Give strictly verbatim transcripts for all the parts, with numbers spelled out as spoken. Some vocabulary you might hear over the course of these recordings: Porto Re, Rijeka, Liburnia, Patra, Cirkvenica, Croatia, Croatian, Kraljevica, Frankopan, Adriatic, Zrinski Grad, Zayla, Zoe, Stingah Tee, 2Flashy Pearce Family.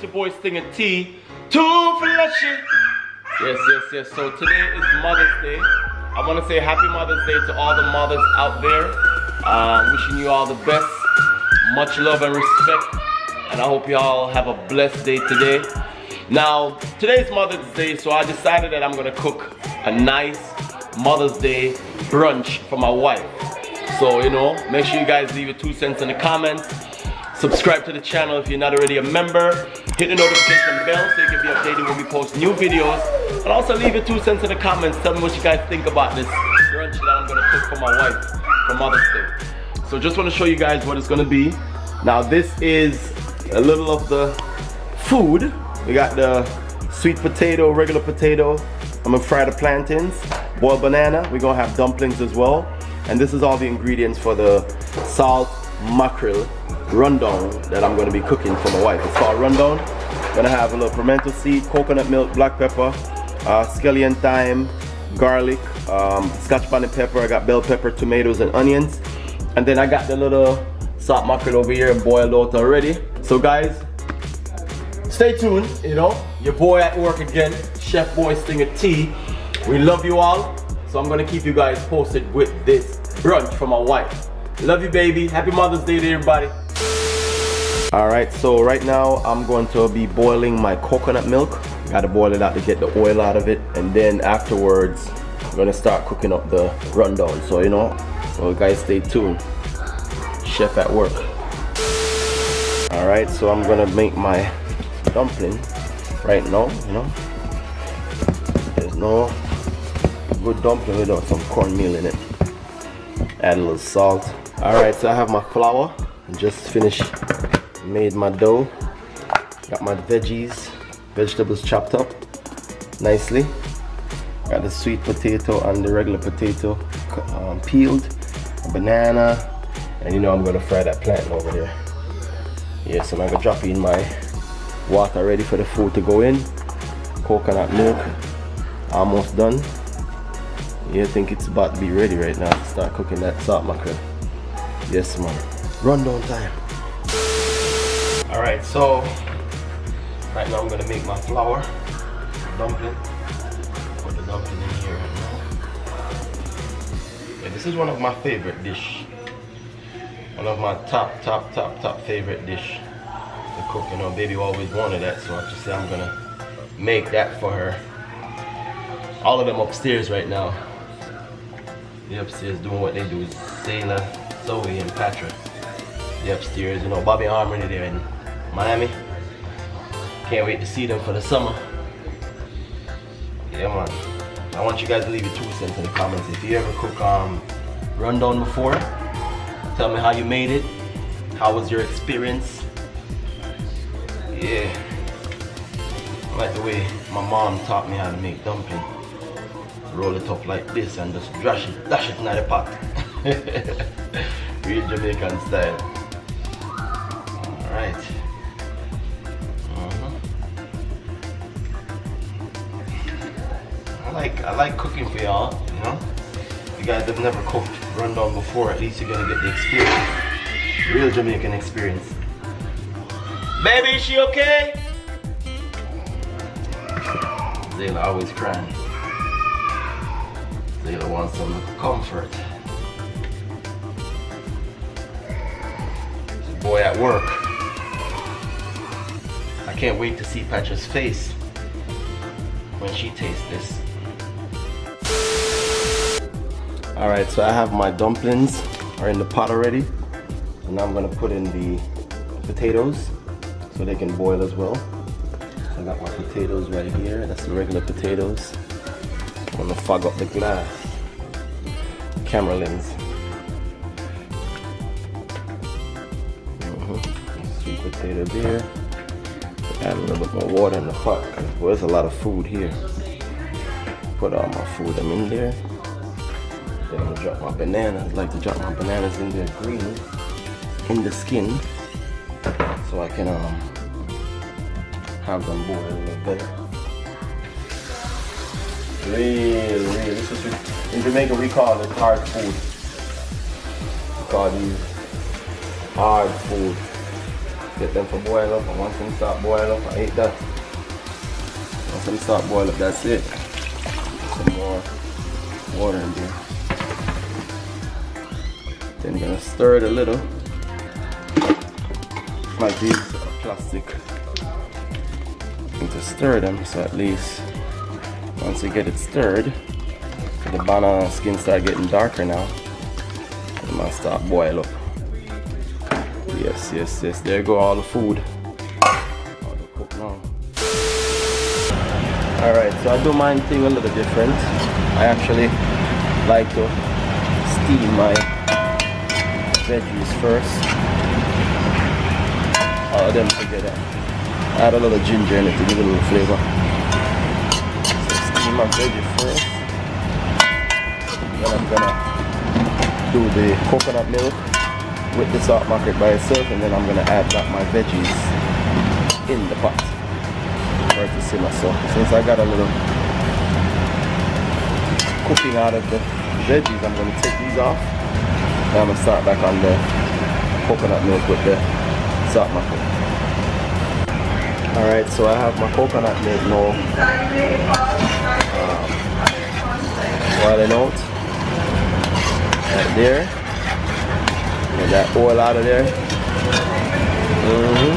it's your boy Stingah Tee, two Flashy. Yes, yes, yes. So today is Mother's Day. I want to say happy Mother's Day to all the mothers out there. Uh, wishing you all the best, much love and respect, and I hope y'all have a blessed day today. Now, today's Mother's Day, so I decided that I'm gonna cook a nice Mother's Day brunch for my wife. So, you know, make sure you guys leave your two cents in the comments. Subscribe to the channel if you're not already a member. Hit the notification bell so you can be updated when we post new videos. And also leave your two cents in the comments. Tell me what you guys think about this brunch that I'm gonna cook for my wife for Mother's Day. So just wanna show you guys what it's gonna be. Now this is a little of the food. We got the sweet potato, regular potato. I'm gonna fry the plantains, boiled banana. We're gonna have dumplings as well. And this is all the ingredients for the salt mackerel rundown that I'm gonna be cooking for my wife. It's called rundown. Gonna have a little pimento seed, coconut milk, black pepper, uh, scallion thyme, garlic, um, scotch bonnet pepper. I got bell pepper, tomatoes, and onions. And then I got the little salt mackerel over here boiled out already. So guys, stay tuned, you know. Your boy at work again, Chef Boy Stingah Tee. We love you all. So I'm gonna keep you guys posted with this brunch for my wife. Love you, baby. Happy Mother's Day to everybody. All right, so right now I'm going to be boiling my coconut milk. Gotta boil it out to get the oil out of it. And then afterwards, I'm gonna start cooking up the rundown. So, you know, so guys, stay tuned. Chef at work. All right, so I'm gonna make my dumpling right now, you know. There's no good dumpling without some cornmeal in it. Add a little salt. All right, so I have my flour. I just finished, made my dough. Got my veggies, vegetables chopped up nicely. Got the sweet potato and the regular potato um, peeled, a banana, and you know I'm gonna fry that plantain over there. Yeah, so I'm gonna drop in my water ready for the food to go in. Coconut milk, almost done. Yeah, I think it's about to be ready right now to start cooking that salt mackerel. Yes, man. Rundown time. All right, so right now I'm gonna make my flour dumpling. Put the dumpling in here right now. Yeah, this is one of my favorite dish. One of my top, top, top, top favorite dish. The cook, you know, baby always wanted that, so I just said I'm gonna make that for her. All of them upstairs right now. They're upstairs doing what they do. Zayla, Zoe, and Patra. They're upstairs, you know, Bobby and Harmony there in Miami. Can't wait to see them for the summer. Yeah, man. I want you guys to leave your two cents in the comments. If you ever cook um, rundown before, tell me how you made it. How was your experience? Yeah, I like the way my mom taught me how to make dumpling. Roll it up like this and just dash it, dash it in the pot. Real Jamaican style. All right. Uh-huh. I like I like cooking for y'all. You know, you guys have never cooked rundown before. At least you're gonna get the experience, real Jamaican experience. Baby, is she okay? Zayla always crying. Zayla wants some comfort. This boy at work. I can't wait to see Patra's face when she tastes this. All right, so I have my dumplings are in the pot already, and now I'm gonna put in the potatoes, so they can boil as well. So I got my potatoes right here. That's the regular potatoes. I'm gonna fog up the glass. Camera lens. Mm-hmm. Sweet potato there. Add a little bit more water in the pot. Well, there's a lot of food here. Put all my food I'm in there. Then I'm gonna drop my bananas. I like to drop my bananas in there green, in the skin. So I can um, have them boil a little better. Really, really, this is what in Jamaica we call it hard food. We call these hard food. get them to boil up, and once them start boil up, I eat that. Once them start boil up, that's it. Some more water in there. Then you're gonna stir it a little. Like these plastic. You need to stir them, so at least once you get it stirred, the banana skin start getting darker now. It must start boil up. Yes, yes, yes. There go all the food. All the cook now. All right, so I do mine thing a little different. I actually like to steam my veggies first. All of them together. Add a little ginger in it to give it a little flavor. So steam my veggie first. Then I'm gonna do the coconut milk with the salt market by itself, and then I'm gonna add back my veggies in the pot for it to simmer. So since I got a little cooking out of the veggies, I'm gonna take these off. Then I'm gonna start back on the coconut milk with the salt market. Alright, so I have my coconut milk now um, boiling out right there. Get that oil out of there. Mm-hmm.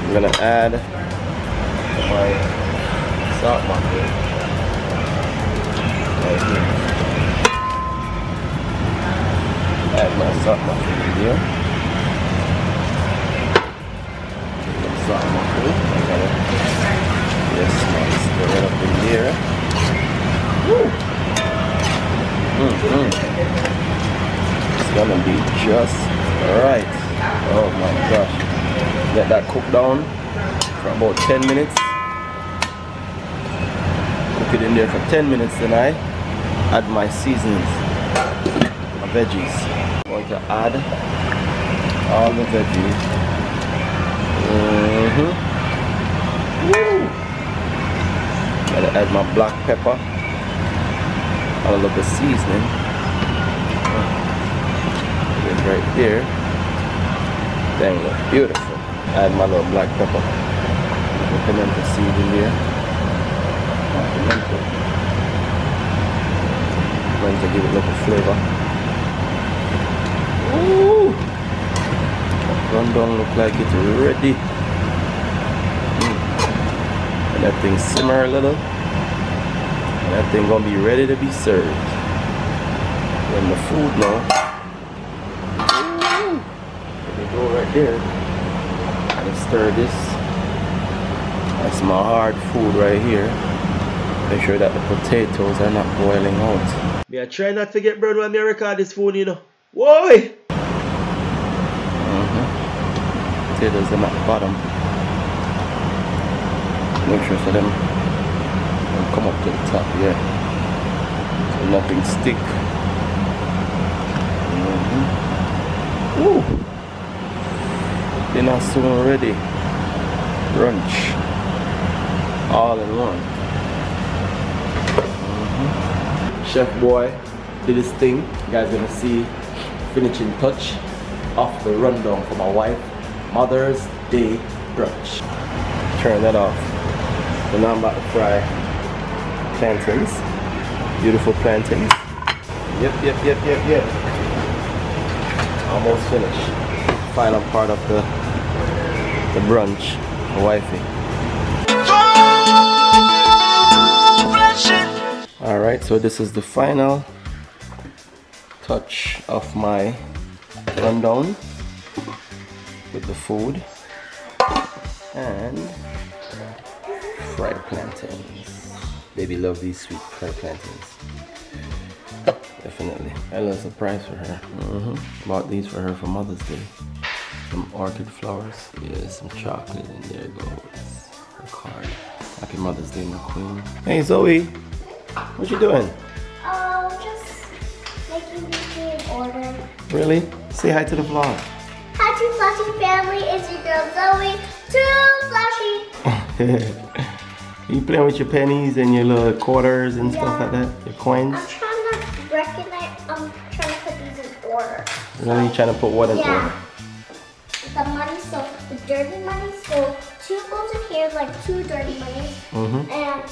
I'm gonna add my salt market right here. Add my salt muffin in here. Salt muffin. I gotta, yes, stir it up in here. Woo! Mm-hmm. It's gonna be just right. Oh my gosh. Let that cook down for about ten minutes. Cook it in there for ten minutes, then I add my seasonings. Veggies. I'm going to add all the veggies. Mm-hmm. Woo! I'm going to add my black pepper. A little bit of seasoning. Put it right there. Dang, look beautiful. Add my little black pepper. The pimento seed in there. I'm going to give it a little flavor. Ooh. Run down, look like it's ready. Mm. And that thing simmer a little. And that thing gonna be ready to be served. And the food now. Ooh. There they go right there. Gotta stir this. That's my hard food right here. Make sure that the potatoes are not boiling out. Yeah, try not to get burned when I record this food, you know. Why? Potatoes them at the bottom. Make sure so them will come up to the top, yeah. So nothing stick. Mm-hmm. Woo! Dinner soon ready. Brunch. All in one. Mm-hmm. Chef boy did his thing. You guys gonna see finishing touch of the rundown for my wife. Mother's Day brunch. Turn that off. So now I'm about to fry plantains. Beautiful plantains. Yep, yep, yep, yep, yep. Almost finished. Final part of the the brunch for wifey. Alright, so this is the final touch of my rundown. With the food and fried plantains. Baby love these sweet fried plantains. Definitely. A little surprise for her. Mm-hmm. Bought these for her for Mother's Day. Some orchid flowers. Yeah, some chocolate, and there goes her card. Happy Mother's Day, my queen. Hey Zoe, what you doing? Oh, uh, just making this in order. Really? Say hi to the vlog. two Flashy family, is your girl Zoe, two Flashy. You playing with your pennies and your little quarters and yeah. Stuff like that? Your coins? I'm trying to recognize, I'm trying to put these in order. Really? So, you're trying to put what in yeah. order? um, so two folds of hair is like two dirty monies, mm-hmm. and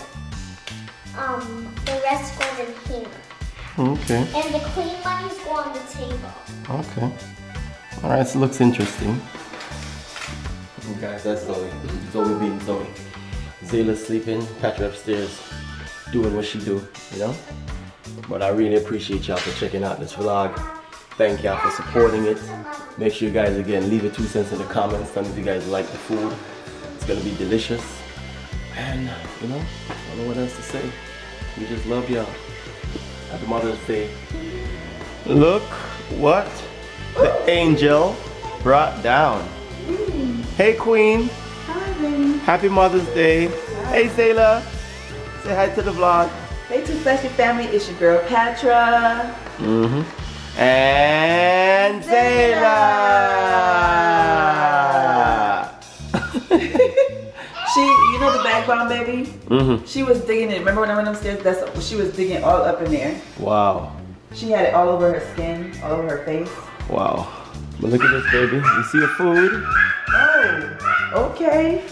um, the rest goes in here. Okay. And the clean monies go on the table. Okay. All right, so it looks interesting. Okay, guys, that's Zoe. Zoe being Zoe. Zayla's sleeping, Patra upstairs, doing what she do, you know? But I really appreciate y'all for checking out this vlog. Thank y'all for supporting it. Make sure you guys, again, leave your two cents in the comments. Tell me if you guys like the food. It's gonna be delicious. And, you know, I don't know what else to say. We just love y'all. Happy Mother's Day. Look what the angel brought down. Mm. Hey, Queen. Hi, baby. Happy Mother's Day. Hi. Hey, Zayla. Say hi to the vlog. Hey, two Flashy family. It's your girl, Patra. Mm-hmm. And Zayla. She, you know the background, baby? Mm-hmm. She was digging it. Remember when I went upstairs? That's she was digging all up in there. Wow. She had it all over her skin, all over her face. Wow. But look at this, baby. You see your food? Oh, okay.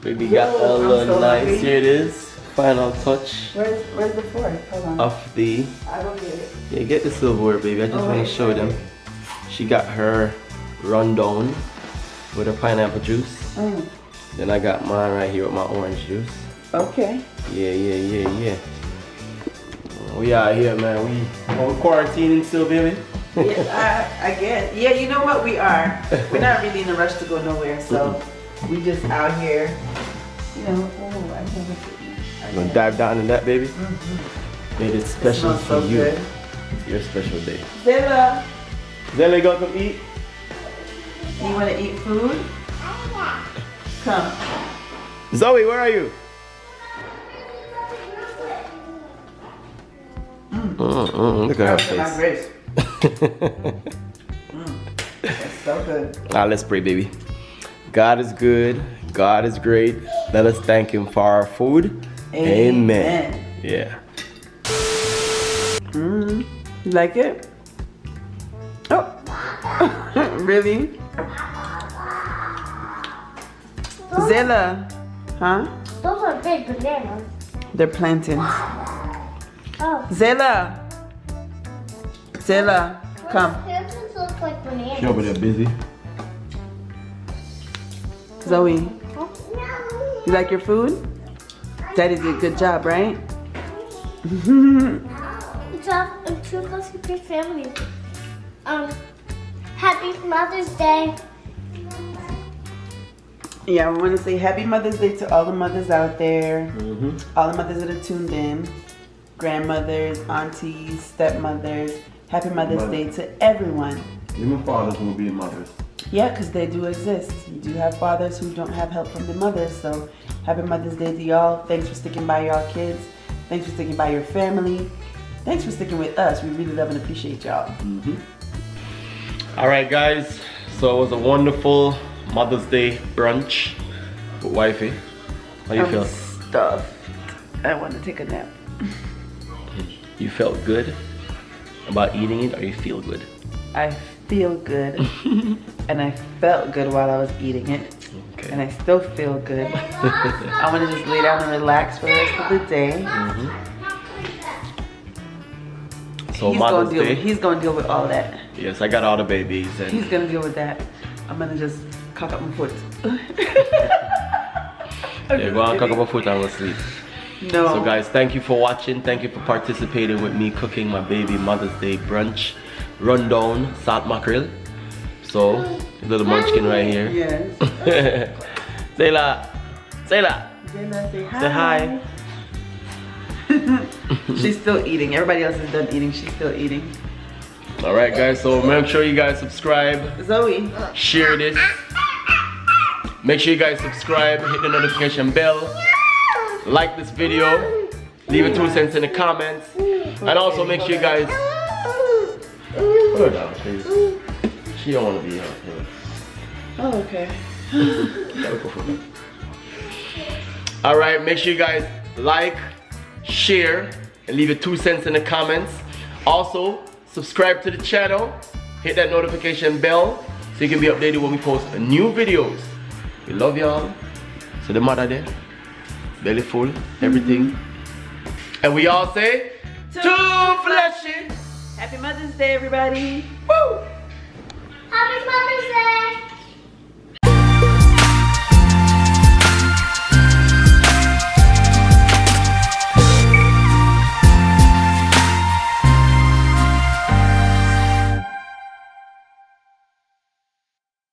Baby got a little nice. Here it is. Final touch. Where's where's the fork? Hold on. Of the. I don't get it. Yeah, get the silverware, baby. I just oh, want to show wait. them. She got her rundown with her pineapple juice. Mm. Then I got mine right here with my orange juice. Okay. Yeah, yeah, yeah, yeah. We out here, man. We oh, quarantining still, baby. Yes, I, I guess. Yeah, you know what? We are. We're not really in a rush to go nowhere, so mm-hmm. we just out here. You know. Oh, I can't wait to eat. I'm gonna dive down in that, baby. Mm-hmm. Made it special it for so you. Good. It's your special day. Zayla! Zayla, go come eat. You wanna eat food? Come. Zoe, where are you? Mm. Mm-hmm. Look at her face. mm. That's so good. Alright, let's pray, baby. God is good. God is great. Let us thank Him for our food. Amen. Amen. Yeah. Mm, you like it? Oh, really? Zayla, huh? Those are big bananas. They're plantains. Oh. Zayla, Zayla, come. Plantains look like bananas. She's over there busy. Zoe, you like your food? Daddy did a good job, right? Good job in two Flashy Pearce Family. Um, happy Mother's Day. Yeah, we want to say happy Mother's Day to all the mothers out there. Mm-hmm. All the mothers that are tuned in. Grandmothers, aunties, stepmothers. Happy Mother's Mother. Day to everyone. Even fathers will be mothers. Yeah, because they do exist. You do have fathers who don't have help from their mothers, so happy Mother's Day to y'all. Thanks for sticking by y'all kids. Thanks for sticking by your family. Thanks for sticking with us. We really love and appreciate y'all. Mm-hmm. All right, guys. So it was a wonderful Mother's Day brunch with wifey. How you I'm feel? Stuffed. I want to take a nap. You felt good about eating it, or you feel good? I feel good, and I felt good while I was eating it. Okay. And I still feel good. I want to just lay down and relax for the rest of the day. Mm-hmm. So he's Mother's gonna deal Day. With, he's gonna deal with all that. Yes, I got all the babies. And he's gonna deal with that. I'm gonna just cock up my foot. Yeah, go on, cock up my foot, I'm gonna sleep. No. So guys, thank you for watching. Thank you for participating with me cooking my baby Mother's Day brunch. Rundown salt mackerel. So, little munchkin right here. Yes. Zayla. Zayla. Zayla, say hi. Say hi. She's still eating. Everybody else is done eating. She's still eating. Alright, guys. So, make sure you guys subscribe. Zoe. Share this. Make sure you guys subscribe. Hit the notification bell. Like this video. Leave a two cents in the comments. And also, make sure you guys... Put her down, please. She don't want to be out here. Oh, okay. All right, make sure you guys like, share, and leave your two cents in the comments. Also, subscribe to the channel. Hit that notification bell so you can be updated when we post new videos. We love y'all. So the mother there, belly full, everything. And we all say, Two Flashy! Happy Mother's Day, everybody! Woo! Happy Mother's Day!